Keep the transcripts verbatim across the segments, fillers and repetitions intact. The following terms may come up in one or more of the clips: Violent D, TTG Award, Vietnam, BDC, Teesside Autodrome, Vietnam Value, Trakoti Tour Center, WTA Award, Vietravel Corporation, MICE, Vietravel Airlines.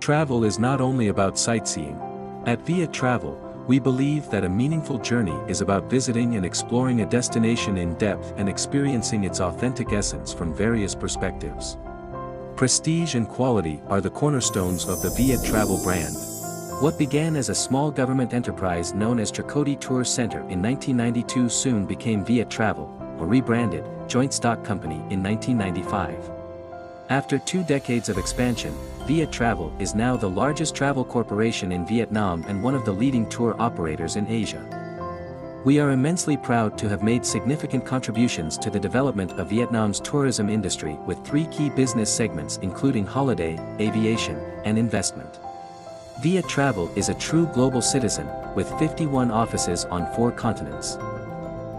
Travel is not only about sightseeing. At Vietravel, we believe that a meaningful journey is about visiting and exploring a destination in depth and experiencing its authentic essence from various perspectives. Prestige and quality are the cornerstones of the Vietravel brand. What began as a small government enterprise known as Trakoti Tour Center in nineteen ninety-two soon became Vietravel, a rebranded, joint stock company in nineteen ninety-five. After two decades of expansion, Vietravel is now the largest travel corporation in Vietnam and one of the leading tour operators in Asia. We are immensely proud to have made significant contributions to the development of Vietnam's tourism industry with three key business segments including holiday, aviation, and investment. Vietravel is a true global citizen, with fifty-one offices on four continents.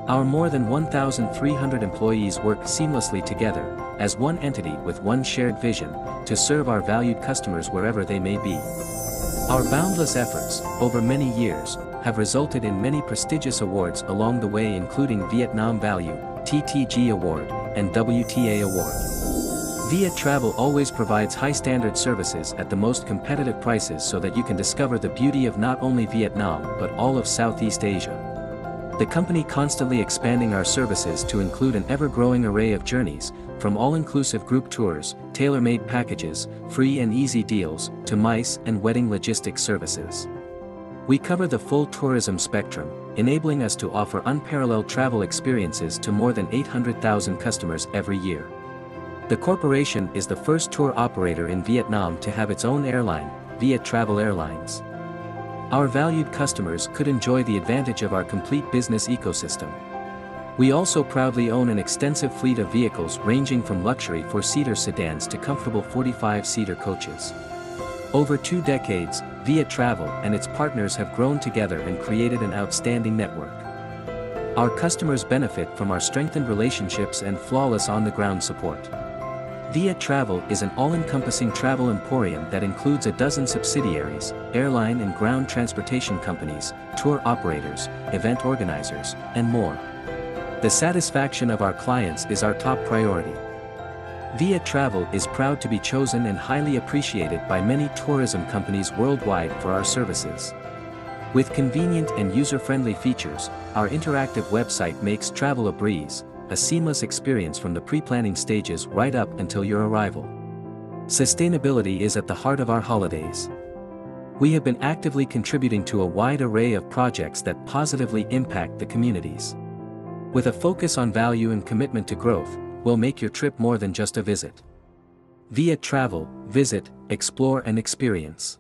Our more than one thousand three hundred employees work seamlessly together, as one entity with one shared vision, to serve our valued customers wherever they may be. Our boundless efforts, over many years, have resulted in many prestigious awards along the way including Vietnam Value, T T G Award, and W T A Award. Vietravel always provides high-standard services at the most competitive prices so that you can discover the beauty of not only Vietnam but all of Southeast Asia. The company constantly expanding our services to include an ever-growing array of journeys, from all-inclusive group tours, tailor-made packages, free and easy deals, to MICE and wedding logistics services. We cover the full tourism spectrum, enabling us to offer unparalleled travel experiences to more than eight hundred thousand customers every year. The corporation is the first tour operator in Vietnam to have its own airline, Vietravel Airlines. Our valued customers could enjoy the advantage of our complete business ecosystem. We also proudly own an extensive fleet of vehicles ranging from luxury four-seater sedans to comfortable forty-five-seater coaches. Over two decades, Vietravel and its partners have grown together and created an outstanding network. Our customers benefit from our strengthened relationships and flawless on-the-ground support. Vietravel is an all-encompassing travel emporium that includes a dozen subsidiaries, airline and ground transportation companies, tour operators, event organizers, and more. The satisfaction of our clients is our top priority. Vietravel is proud to be chosen and highly appreciated by many tourism companies worldwide for our services. With convenient and user-friendly features, our interactive website makes travel a breeze, a seamless experience from the pre-planning stages right up until your arrival. Sustainability is at the heart of our holidays. We have been actively contributing to a wide array of projects that positively impact the communities. With a focus on value and commitment to growth, we'll make your trip more than just a visit. Vietravel, visit, explore and experience.